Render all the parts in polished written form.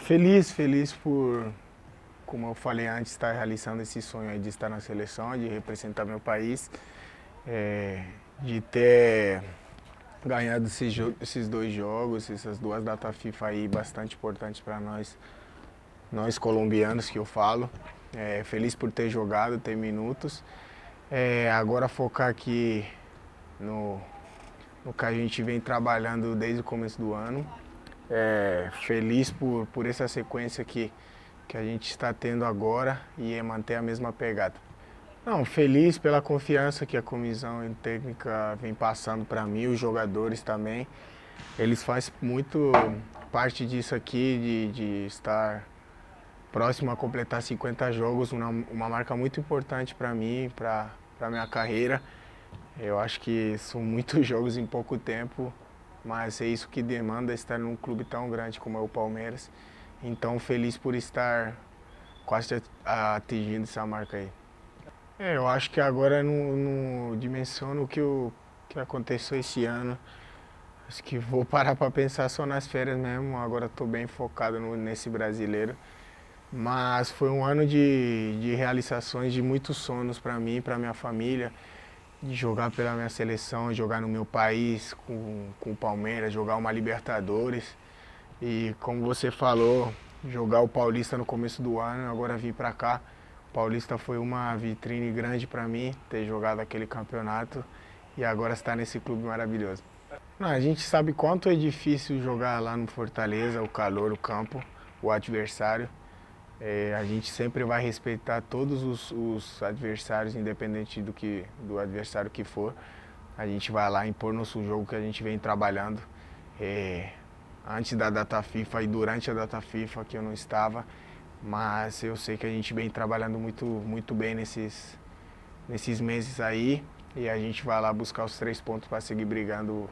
Feliz por, como eu falei antes, estar realizando esse sonho aí de estar na seleção, de representar meu país, de ter ganhado esses dois jogos, essas duas datas FIFA aí bastante importantes para nós colombianos que eu falo. Feliz por ter jogado, ter minutos. Agora focar aqui no que a gente vem trabalhando desde o começo do ano. Feliz por essa sequência que a gente está tendo agora e manter a mesma pegada. Não, feliz pela confiança que a comissão técnica vem passando para mim, os jogadores também. Eles fazem muito parte disso aqui, de estar próximo a completar 50 jogos, uma marca muito importante para mim, para a minha carreira. Eu acho que são muitos jogos em pouco tempo, mas é isso que demanda estar num clube tão grande como é o Palmeiras. Então, feliz por estar quase atingindo essa marca aí. Eu acho que agora não dimensiono o que aconteceu esse ano. Acho que vou parar para pensar só nas férias mesmo. Agora estou bem focado nesse brasileiro. Mas foi um ano de realizações, de muitos sonhos para mim, para minha família. De jogar pela minha seleção, jogar no meu país com o Palmeiras, jogar uma Libertadores. E como você falou, jogar o Paulista no começo do ano, agora vim para cá. O Paulista foi uma vitrine grande para mim, ter jogado aquele campeonato e agora estar nesse clube maravilhoso. Não, a gente sabe quanto é difícil jogar lá no Fortaleza, o calor, o campo, o adversário. A gente sempre vai respeitar todos os adversários, independente do adversário que for. A gente vai lá impor nosso jogo que a gente vem trabalhando. Antes da data FIFA e durante a data FIFA, que eu não estava, mas eu sei que a gente vem trabalhando muito bem nesses meses aí. E a gente vai lá buscar os 3 pontos para seguir brigando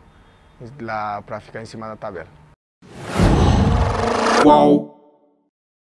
lá para ficar em cima da tabela. Uau.